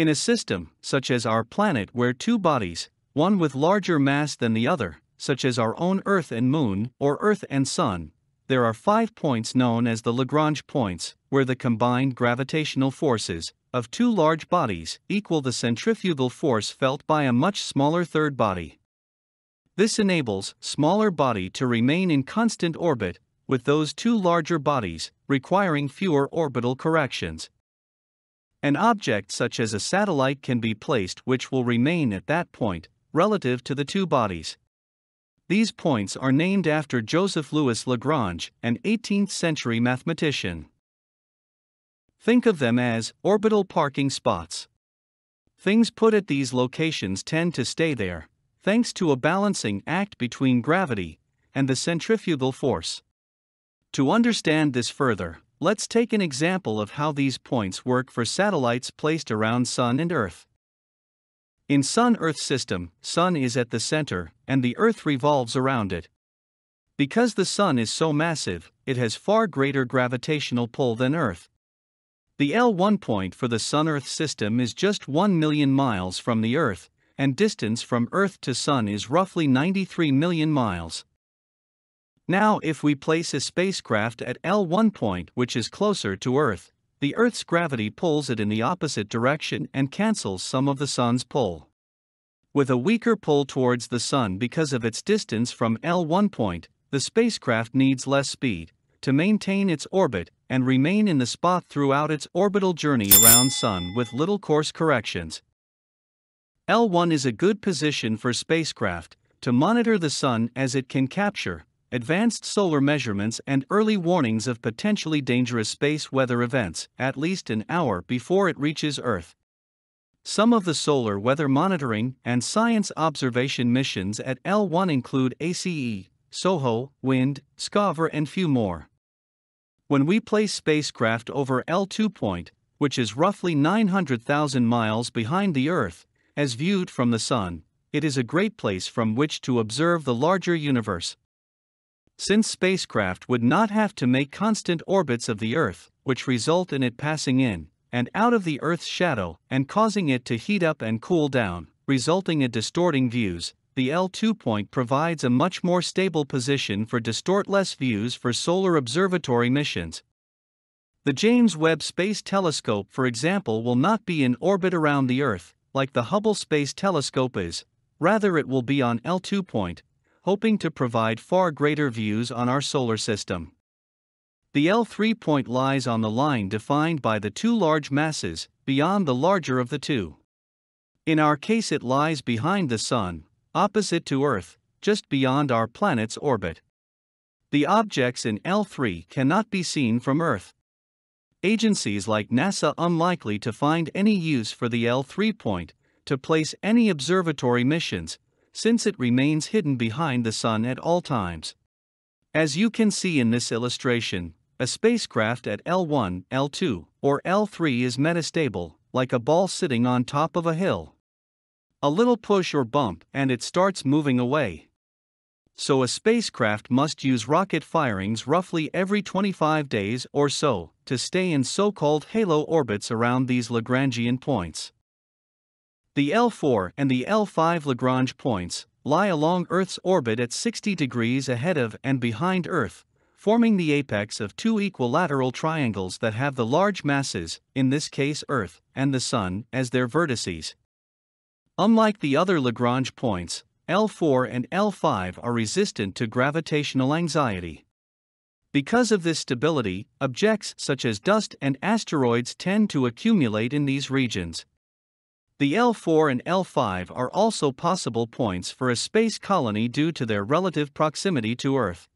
In a system, such as our planet, where two bodies, one with larger mass than the other, such as our own Earth and Moon, or Earth and Sun, there are 5 points known as the Lagrange points, where the combined gravitational forces of two large bodies equal the centrifugal force felt by a much smaller third body. This enables smaller body to remain in constant orbit, with those two larger bodies requiring fewer orbital corrections. An object such as a satellite can be placed, which will remain at that point, relative to the two bodies. These points are named after Joseph Louis Lagrange, an 18th-century mathematician. Think of them as orbital parking spots. Things put at these locations tend to stay there, thanks to a balancing act between gravity and the centrifugal force. To understand this further, let's take an example of how these points work for satellites placed around Sun and Earth. In Sun-Earth system, Sun is at the center, and the Earth revolves around it. Because the Sun is so massive, it has far greater gravitational pull than Earth. The L1 point for the Sun-Earth system is just 1 million miles from the Earth, and distance from Earth to Sun is roughly 93 million miles. Now, if we place a spacecraft at L1 point, which is closer to Earth, the Earth's gravity pulls it in the opposite direction and cancels some of the Sun's pull, with a weaker pull towards the Sun because of its distance from L1 point. The spacecraft needs less speed to maintain its orbit and remain in the spot throughout its orbital journey around Sun with little course corrections. L1 is a good position for spacecraft to monitor the Sun, as it can capture advanced solar measurements and early warnings of potentially dangerous space weather events at least an hour before it reaches Earth. Some of the solar weather monitoring and science observation missions at L1 include ACE, SOHO, Wind, SOHO-VR, and few more. When we place spacecraft over L2 point, which is roughly 900,000 miles behind the Earth, as viewed from the Sun, it is a great place from which to observe the larger universe. Since spacecraft would not have to make constant orbits of the Earth, which result in it passing in and out of the Earth's shadow and causing it to heat up and cool down, resulting in distorting views, the L2 point provides a much more stable position for distortless views for solar observatory missions. The James Webb Space Telescope, for example, will not be in orbit around the Earth, like the Hubble Space Telescope is. Rather, it will be on L2 point, hoping to provide far greater views on our solar system. The L3 point lies on the line defined by the two large masses, beyond the larger of the two. In our case, it lies behind the Sun, opposite to Earth, just beyond our planet's orbit. The objects in L3 cannot be seen from Earth. Agencies like NASA are unlikely to find any use for the L3 point to place any observatory missions, since it remains hidden behind the Sun at all times. As you can see in this illustration, a spacecraft at L1, L2, or L3 is metastable, like a ball sitting on top of a hill. A little push or bump and it starts moving away. So a spacecraft must use rocket firings roughly every 25 days or so to stay in so-called halo orbits around these Lagrangian points. The L4 and the L5 Lagrange points lie along Earth's orbit at 60 degrees ahead of and behind Earth, forming the apex of two equilateral triangles that have the large masses, in this case Earth and the Sun, as their vertices. Unlike the other Lagrange points, L4 and L5 are resistant to gravitational anxiety. Because of this stability, objects such as dust and asteroids tend to accumulate in these regions. The L4 and L5 are also possible points for a space colony due to their relative proximity to Earth.